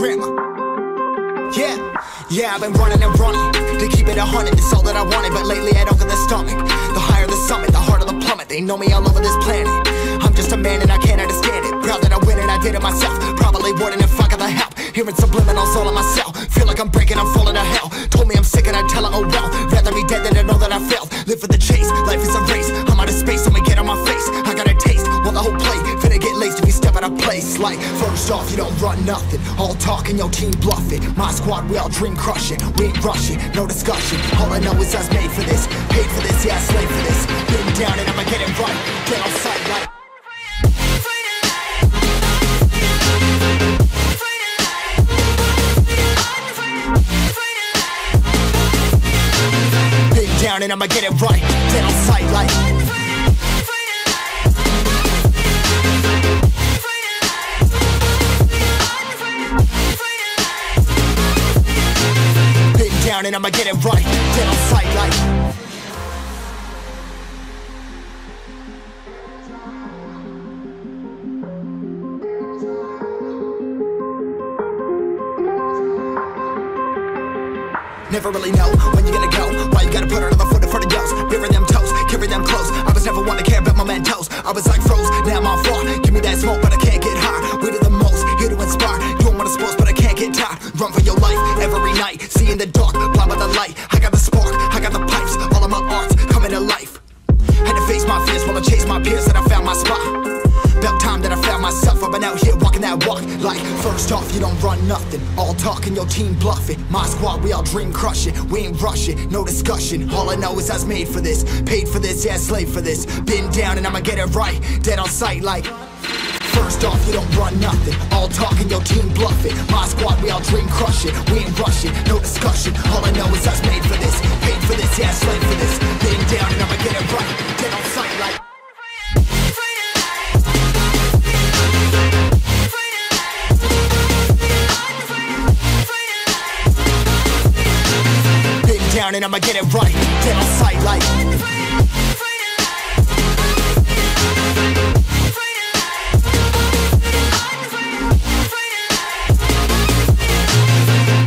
Dreamer. Yeah, I've been running and running. To keep it 100, it's all that I wanted. But lately I don't get the stomach. The higher the summit, the harder the plummet. They know me all over this planet. I'm just a man and I can't understand it. Proud that I win and I did it myself. Probably wouldn't if I got the help. Hearing subliminals all in my cell. Feel like I'm breaking, I'm falling to hell. Told me I'm sick and I tell her, oh well. Rather be dead than to know that I failed. Live for the chase, life is a race. I'm out of space, I'ma get on my face. I got a taste, well the whole play. Finna get laced if you step out of place. Like, first off, you don't run nothing. All talk and your team bluff it. My squad, we all dream crush it. We ain't rushing, no discussion. All I know is I was made for this. Paid for this, yeah I slayed for this. Been down and I'ma get it right. Get on sight like down and I'ma get it right, dead on sight like been down and I'ma get it right, dead on sight like. Never really know when you're gonna go. Why you gotta put another foot in front of yours? Bury them toes, carry them close. I was never one to care about my Mentos. I was like froze, now I'm on floor. Give me that smoke, but I can't get high. We do the most, here to inspire. You don't want to sports, but I can't get tired. Run for your life every night. See in the dark, blind by the light. I got the spark, I got the pipes. All of my arts coming to life. Had to face my fears while I chased my peers, and I found my spot. About time that I found myself. I've been out here walking that walk. Like, first off, you don't run nothing. All talk and your team bluff it. My squad, we all dream crush it. We ain't rushing, no discussion. All I know is I was made for this. Paid for this, yeah, slave for this. Been down and I'ma get it right. Dead on sight like. First off, you don't run nothing. All talk and your team bluff it. My squad, we all dream crush it. We ain't rushing, no discussion. All I know is I was made for this. Paid for this, yeah, slave for this. Been down and I'ma get it right. Dead on sight like. And I'ma get it right, dead on sight like.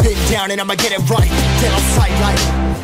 Been down and I'ma get it right, dead on sight like.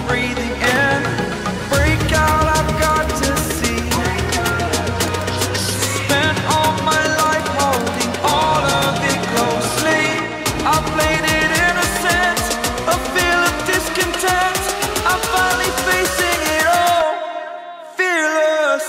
breathing in. Break out, I've got to see. Spent all my life holding all of it. I played it innocent, a feel of discontent. I'm finally facing it all, fearless.